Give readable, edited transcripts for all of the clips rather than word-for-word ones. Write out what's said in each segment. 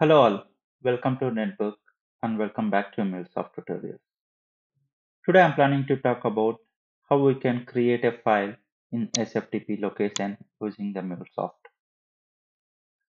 Hello all, welcome to NetBook and welcome back to MuleSoft tutorials. Today I'm planning to talk about how we can create a file in SFTP location using the MuleSoft.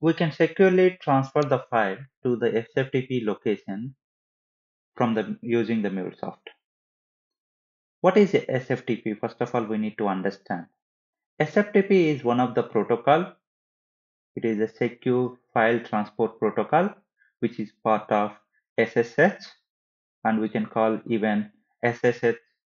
We can securely transfer the file to the SFTP location using the MuleSoft. What is SFTP? First of all, we need to understand. SFTP is one of the protocol. It is a secure file transport protocol which is part of SSH, and we can call even SSH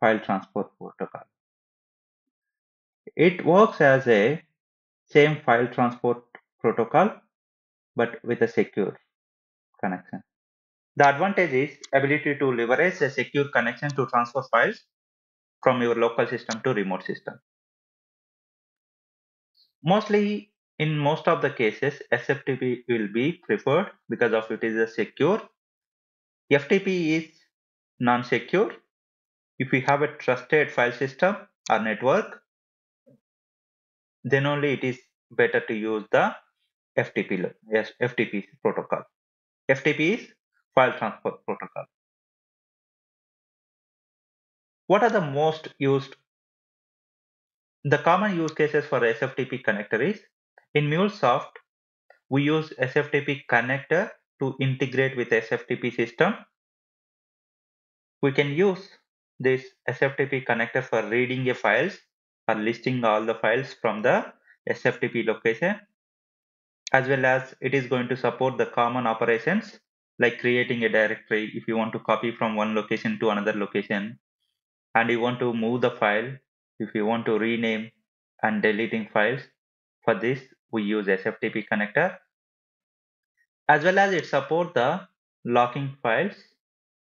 file transport protocol. It works as a same file transport protocol but with a secure connection. The advantage is ability to leverage a secure connection to transfer files from your local system to remote system. In most of the cases, SFTP will be preferred because of it is a secure. FTP is non-secure. If we have a trusted file system or network, then only it is better to use the FTP protocol. FTP is file transfer protocol. What are the most used? The common use cases for SFTP connector is in MuleSoft, we use SFTP connector to integrate with SFTP system. We can use this SFTP connector for reading the files or listing all the files from the SFTP location, as well as it is going to support the common operations like creating a directory if you want to copy from one location to another location, and you want to move the file, if you want to rename and deleting files. For this, we use SFTP connector, as well as it supports the locking files.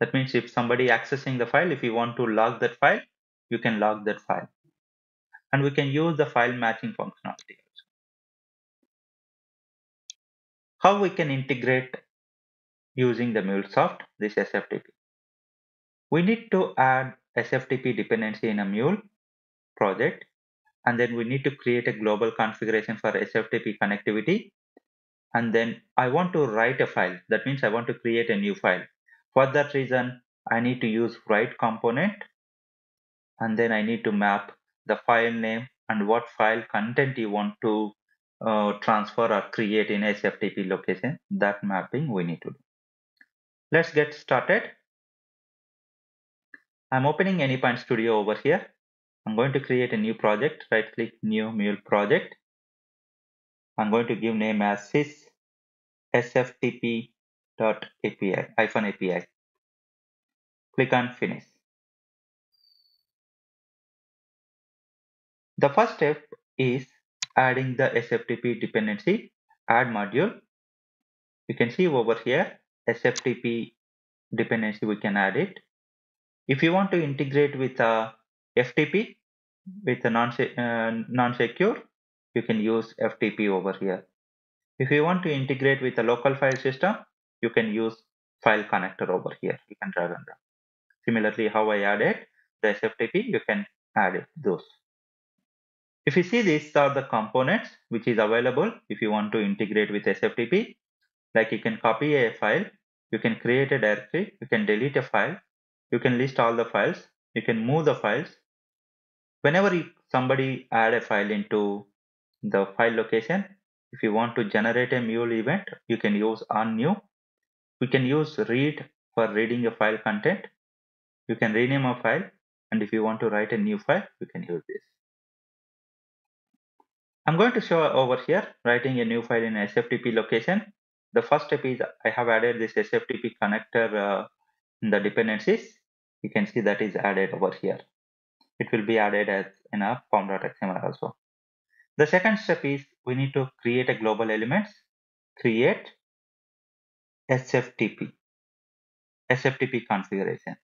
That means if somebody accessing the file, if you want to lock that file, you can lock that file. And we can use the file matching functionality also. How we can integrate using the MuleSoft this SFTP? We need to add SFTP dependency in a Mule project, and then we need to create a global configuration for SFTP connectivity, and then I want to write a file. That means I want to create a new file. For that reason, I need to use write component, and then I need to map the file name and what file content you want to transfer or create in SFTP location. That mapping we need to do. Let's get started. I'm opening AnyPoint Studio over here. I'm going to create a new project. Right click, new Mule project. I'm going to give name as sys sftp.api. Click on finish. The first step is adding the SFTP dependency, add module. You can see over here SFTP dependency, we can add it. If you want to integrate with a FTP with a non-secure, you can use FTP over here. If you want to integrate with a local file system, you can use file connector over here. You can drag and drop. Similarly, how I added the SFTP, you can add it, those. If you see, these are the components which is available if you want to integrate with SFTP. Like you can copy a file, you can create a directory, you can delete a file, you can list all the files, you can move the files. Whenever somebody add a file into the file location, if you want to generate a Mule event, you can use on new. We can use read for reading a file content. You can rename a file, and if you want to write a new file, you can use this. I'm going to show over here writing a new file in SFTP location. The first step is I have added this SFTP connector in the dependencies. You can see that is added over here. It will be added as in a form.xml also. The second step is we need to create a global elements, create SFTP configuration.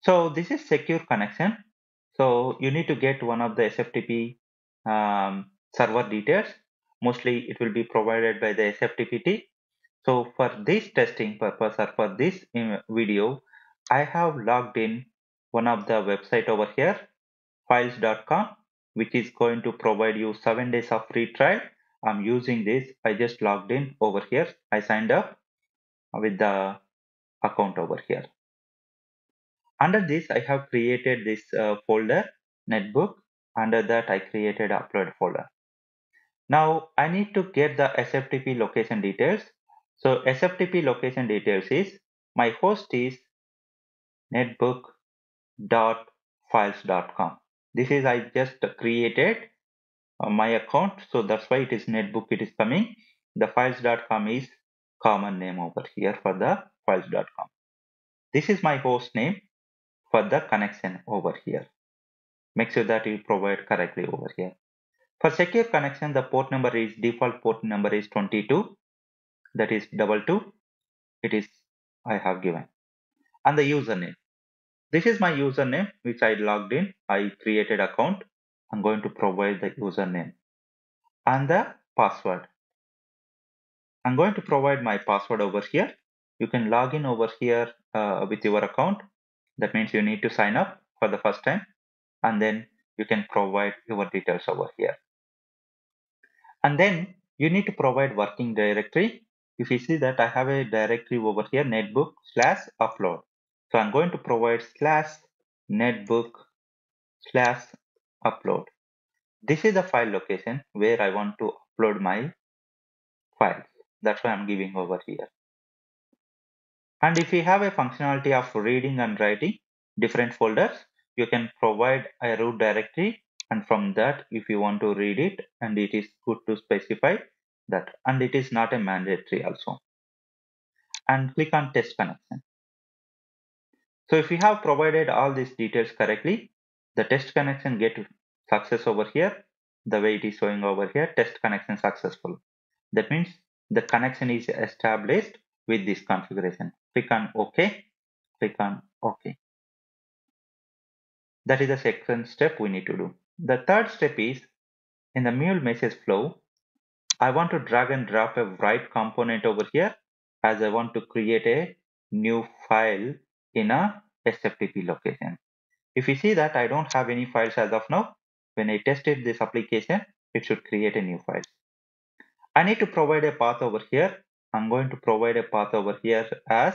So this is secure connection. So you need to get one of the SFTP server details. Mostly it will be provided by the SFTPT. So for this testing purpose or for this video, I have logged in one of the website over here, Files.com. which is going to provide you 7 days of free trial. I'm using this. I just logged in over here. I signed up with the account over here. Under this, I have created this folder, netbook. Under that, I created upload folder. Now I need to get the SFTP location details. So SFTP location details is my host is netbook.files.com. This is I just created my account, so that's why it is netbook. It is coming. The files.com is common name over here for the files.com. This is my host name for the connection over here. Make sure that you provide correctly over here. For secure connection, the port number is default port number is 22, that is 22. It is I have given, and the username. This is my username which I logged in. I created account. I'm going to provide the username and the password. I'm going to provide my password over here. You can log in over here with your account. That means you need to sign up for the first time, and then you can provide your details over here. And then you need to provide working directory. If you see that I have a directory over here, netbook/upload. So I'm going to provide /netbook/upload. This is the file location where I want to upload my files. That's why I'm giving over here. And if you have a functionality of reading and writing different folders, you can provide a root directory, and from that if you want to read it, and it is good to specify that, and it is not a mandatory also. And click on test connection. So if you have provided all these details correctly, the test connection get success over here, the way it is showing over here, test connection successful. That means the connection is established with this configuration. Click on OK, click on OK. That is the second step we need to do. The third step is in the Mule message flow. I want to drag and drop a write component over here, as I want to create a new file in a SFTP location. If you see that I don't have any files as of now, when I tested this application, it should create a new file. I need to provide a path over here. I'm going to provide a path over here as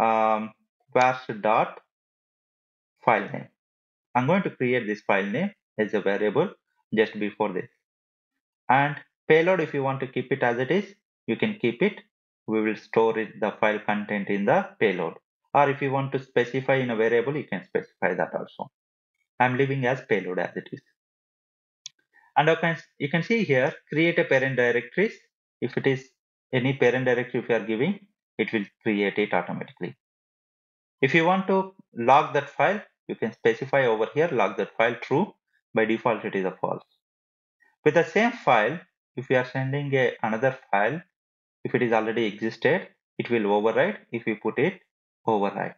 var.filename. I'm going to create this file name as a variable just before this. And payload, if you want to keep it as it is, you can keep it. We will store the file content in the payload. Or if you want to specify in a variable, you can specify that also. I'm leaving as payload as it is. And you can see here, create a parent directories. If it is any parent directory if you are giving, it will create it automatically. If you want to log that file, you can specify over here log that file true. By default it is a false. With the same file, if you are sending another file, if it is already existed, it will overwrite. If you put it overwrite.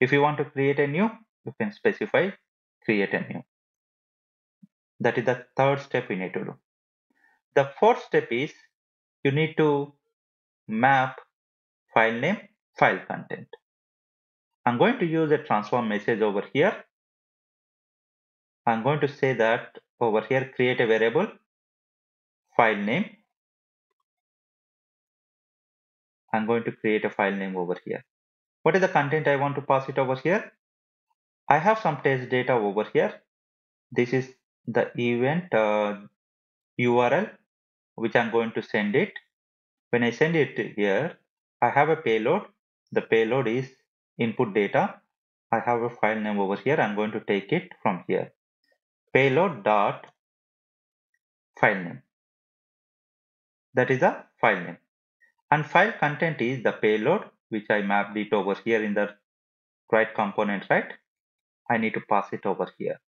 If you want to create a new, you can specify create a new. That is the third step we need to do. The fourth step is you need to map file name file content. I'm going to use a transform message over here. I'm going to say that over here, create a variable, file name. I'm going to create a file name over here. What is the content I want to pass it over here? I have some test data over here. This is the event URL, which I'm going to send it. When I send it here, I have a payload. The payload is input data. I have a file name over here. I'm going to take it from here. Payload dot file name. That is the file name. And file content is the payload, which I mapped it over here in the write component, right? I need to pass it over here.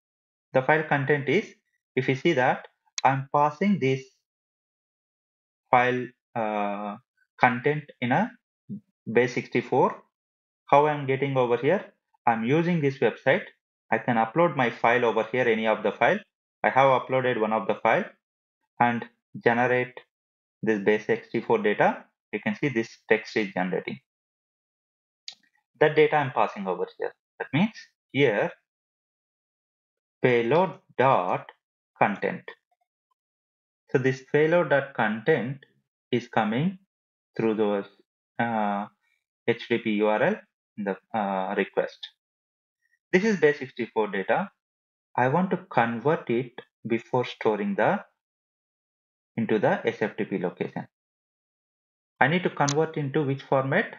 The file content is, if you see that, I'm passing this file content in a base64. How I'm getting over here, I'm using this website. I can upload my file over here, any of the file. I have uploaded one of the file and generate this base64 data. You can see this text is generating. That data I'm passing over here. That means here payload dot content. So this payload.content is coming through those HTTP URL in the request. This is base 64 data. I want to convert it before storing the into the SFTP location. I need to convert into which format?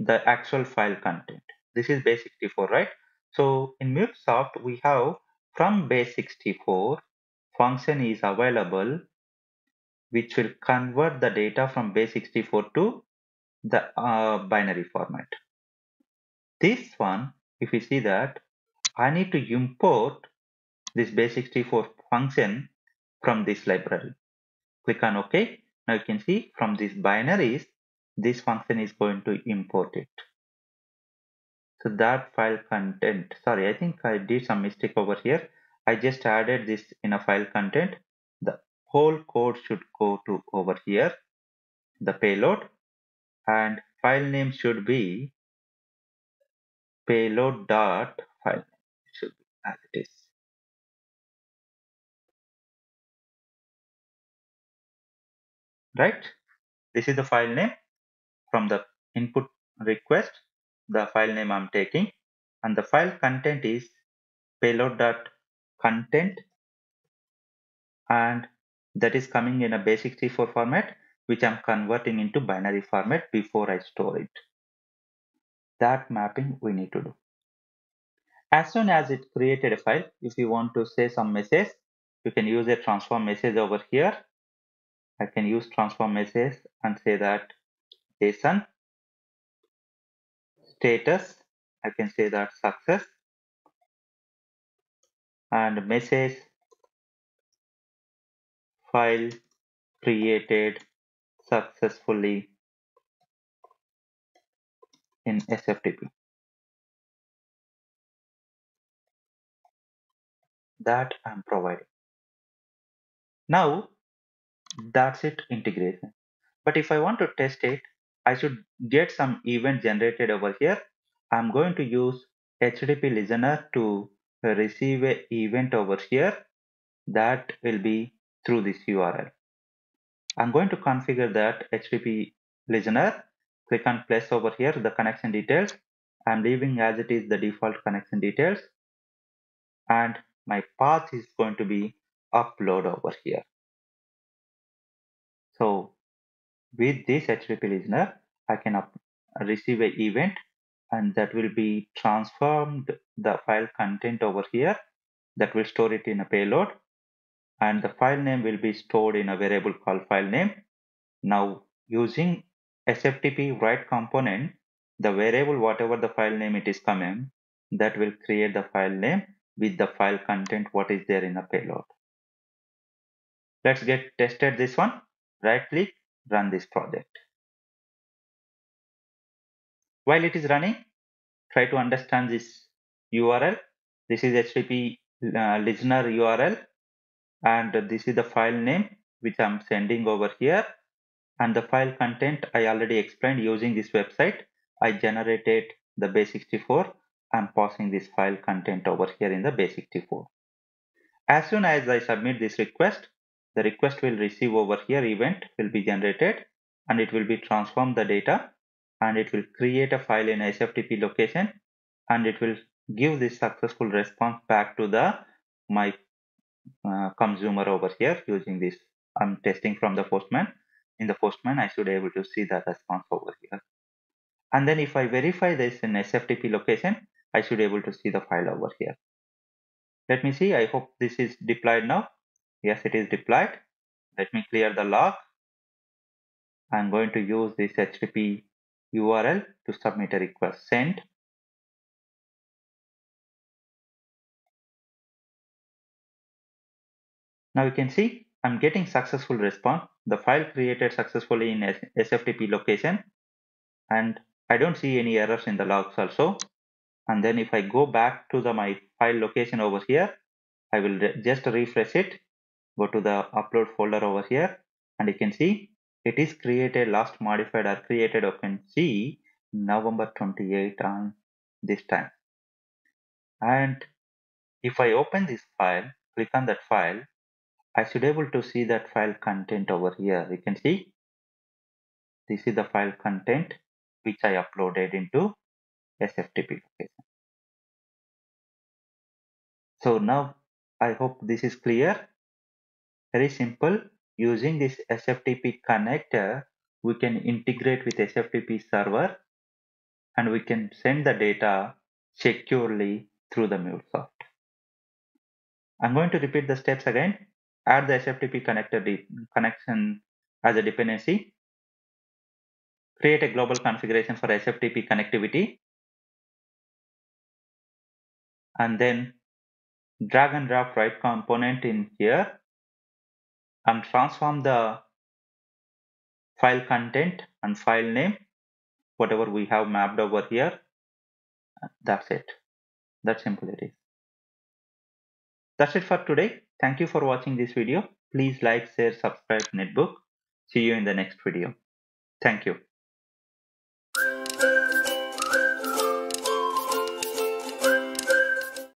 The actual file content. This is base 64, right? So in MuleSoft, we have from base 64 function is available which will convert the data from base 64 to the binary format. This one, if you see that, I need to import this base 64 function from this library. Click on OK. Now you can see from these binaries, this function is going to import it. So that file content, sorry, I think I did some mistake over here. I just added this in a file content. The whole code should go to over here, the payload, and file name should be payload.file. It should be as it is. Right? This is the file name from the input request. The file name I'm taking, and the file content is payload.content, and that is coming in a base 64 format, which I'm converting into binary format before I store it. That mapping we need to do. As soon as it created a file, if you want to say some message, you can use a transform message over here. I can use transform message and say that JSON status, I can say that success, and message file created successfully in SFTP. That I'm providing. Now that's it, integration. But if I want to test it, I should get some event generated over here. I'm going to use HTTP listener to receive an event over here. That will be through this URL. I'm going to configure that HTTP listener. Click on plus over here, the connection details. I'm leaving as it is the default connection details. And my path is going to be upload over here. So with this HTTP listener, I can receive an event, and that will be transformed the file content over here. That will store it in a payload, and the file name will be stored in a variable called file name. Now using SFTP write component, the variable, whatever the file name it is coming, that will create the file name with the file content, what is there in a payload. Let's get tested this one. Right click, run this project. While it is running, try to understand this URL. This is HTTP listener URL, and this is the file name which I'm sending over here, and the file content I already explained. Using this website, I generated the base 64. I'm passing this file content over here in the base 64. As soon as I submit this request, the request will receive over here, event will be generated, and it will be transformed the data, and it will create a file in SFTP location, and it will give this successful response back to the my consumer over here. Using this, I'm testing from the Postman. In the Postman, I should be able to see the response over here. And then if I verify this in SFTP location, I should be able to see the file over here. Let me see. I hope this is deployed now. Yes, it is deployed. Let me clear the log. I'm going to use this HTTP URL to submit a request. Send. Now you can see I'm getting successful response. The file created successfully in SFTP location, and I don't see any errors in the logs also. And then if I go back to my file location over here, I will just refresh it. Go to the upload folder over here, and you can see it is created, last modified or created. You can see November 28 on this time. And if I open this file, click on that file, I should able to see that file content over here. You can see this is the file content which I uploaded into SFTP location. So now I hope this is clear. Very simple. Using this SFTP connector, we can integrate with SFTP server and we can send the data securely through the MuleSoft. I'm going to repeat the steps again. Add the SFTP connector connection as a dependency. Create a global configuration for SFTP connectivity. And then drag and drop write component in here and transform the file content and file name, whatever we have mapped over here. That's it. That's simple it is. That's it for today. Thank you for watching this video. Please like, share, subscribe, NetBook. See you in the next video. Thank you.